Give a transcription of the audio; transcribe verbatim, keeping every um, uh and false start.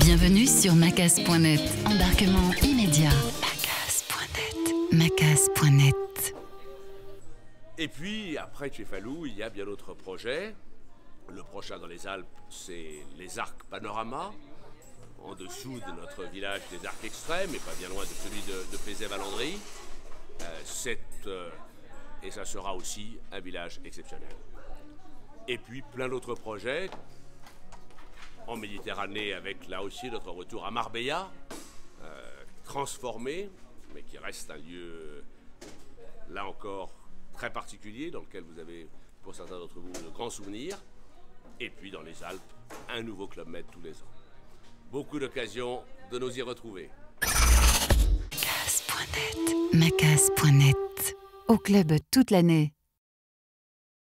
Bienvenue sur macase point net. Embarquement immédiat. macase point net. macase point net. Et puis, après Chefalou, il y a bien d'autres projets. Le prochain dans les Alpes, c'est les arcs Panorama, en dessous de notre village des arcs extrêmes, et pas bien loin de celui de, de Pézet-Valandry. Euh, c'est, euh, et ça sera aussi un village exceptionnel. Et puis, plein d'autres projets. En Méditerranée, avec là aussi notre retour à Marbella, euh, transformé, mais qui reste un lieu, là encore, très particulier, dans lequel vous avez, pour certains d'entre vous, de grands souvenirs. Et puis dans les Alpes, un nouveau Club Med tous les ans. Beaucoup d'occasions de nous y retrouver. macase point net. macase point net. Au club toute l'année.